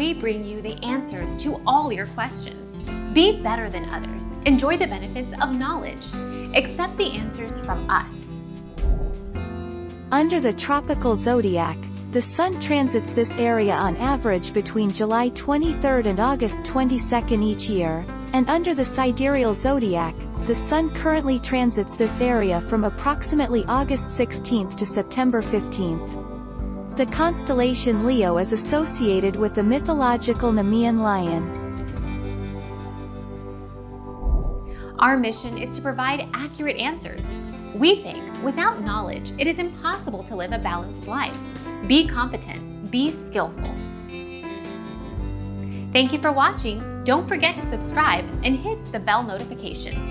we bring you the answers to all your questions. Be better than others. Enjoy the benefits of knowledge. Accept the answers from us. Under the tropical zodiac, the sun transits this area on average between July 23rd and August 22nd each year, and under the sidereal zodiac, the sun currently transits this area from approximately August 16th to September 15th. The constellation Leo is associated with the mythological Nemean lion. Our mission is to provide accurate answers. We think without knowledge, it is impossible to live a balanced life. Be competent, be skillful. Thank you for watching. Don't forget to subscribe and hit the bell notification.